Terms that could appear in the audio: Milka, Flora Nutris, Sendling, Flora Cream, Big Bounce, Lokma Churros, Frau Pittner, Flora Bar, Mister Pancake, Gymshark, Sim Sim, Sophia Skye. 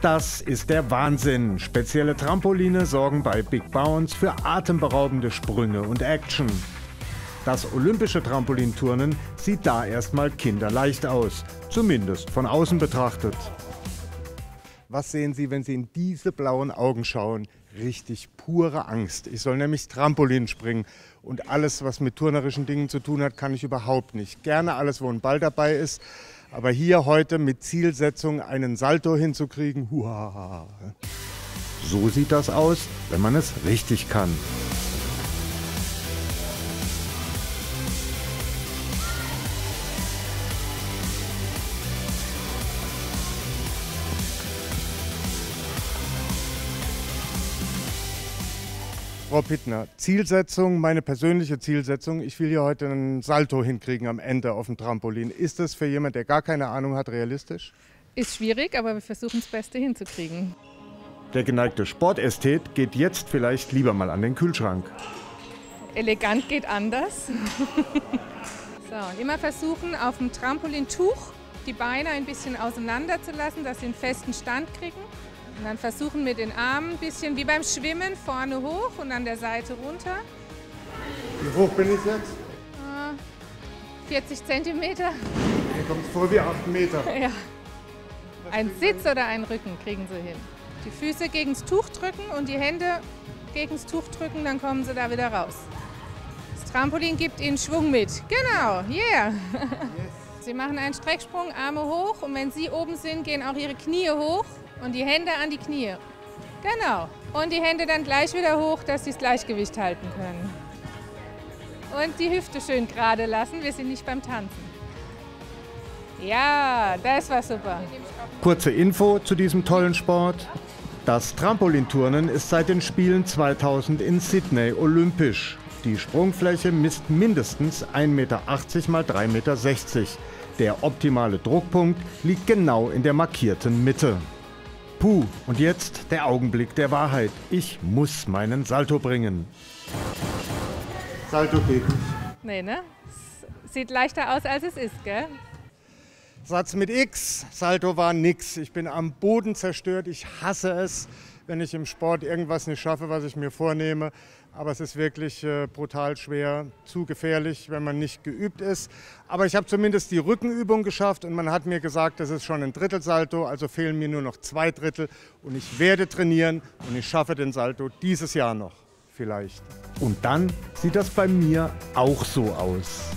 Das ist der Wahnsinn. Spezielle Trampoline sorgen bei Big Bounce für atemberaubende Sprünge und Action. Das olympische Trampolinturnen sieht da erstmal kinderleicht aus, zumindest von außen betrachtet. Was sehen Sie, wenn Sie in diese blauen Augen schauen? Richtig pure Angst. Ich soll nämlich Trampolin springen und alles, was mit turnerischen Dingen zu tun hat, kann ich überhaupt nicht. Gerne alles, wo ein Ball dabei ist. Aber hier heute mit Zielsetzung einen Salto hinzukriegen, huaha. So sieht das aus, wenn man es richtig kann. Frau Pittner, Zielsetzung, meine persönliche Zielsetzung, ich will hier heute einen Salto hinkriegen am Ende auf dem Trampolin. Ist das für jemanden, der gar keine Ahnung hat, realistisch? Ist schwierig, aber wir versuchen das Beste hinzukriegen. Der geneigte Sportästhet geht jetzt vielleicht lieber mal an den Kühlschrank. Elegant geht anders. So, immer versuchen, auf dem Trampolintuch die Beine ein bisschen auseinander zu lassen, dass sie einen festen Stand kriegen. Und dann versuchen mit den Armen ein bisschen wie beim Schwimmen, vorne hoch und an der Seite runter. Wie hoch bin ich jetzt? 40 Zentimeter. Mir kommt es vor wie 8 Meter. Ja. Ein Sitz oder ein Rücken kriegen Sie hin. Die Füße gegen das Tuch drücken und die Hände gegen das Tuch drücken, dann kommen Sie da wieder raus. Das Trampolin gibt Ihnen Schwung mit. Genau, yeah. Yes. Sie machen einen Strecksprung, Arme hoch und wenn Sie oben sind, gehen auch Ihre Knie hoch. Und die Hände an die Knie. Genau. Und die Hände dann gleich wieder hoch, dass sie das Gleichgewicht halten können. Und die Hüfte schön gerade lassen, wir sind nicht beim Tanzen. Ja, das war super. Kurze Info zu diesem tollen Sport. Das Trampolinturnen ist seit den Spielen 2000 in Sydney olympisch. Die Sprungfläche misst mindestens 1,80 Meter x 3,60 Meter. Der optimale Druckpunkt liegt genau in der markierten Mitte. Puh, und jetzt der Augenblick der Wahrheit. Ich muss meinen Salto bringen. Salto geht nicht. Nee, ne? Sieht leichter aus, als es ist, gell? Satz mit X, Salto war nix. Ich bin am Boden zerstört. Ich hasse es, wenn ich im Sport irgendwas nicht schaffe, was ich mir vornehme. Aber es ist wirklich brutal schwer, zu gefährlich, wenn man nicht geübt ist. Aber ich habe zumindest die Rückenübung geschafft und man hat mir gesagt, das ist schon ein Drittelsalto, also fehlen mir nur noch 2 Drittel. Und ich werde trainieren und ich schaffe den Salto dieses Jahr noch, vielleicht. Und dann sieht das bei mir auch so aus.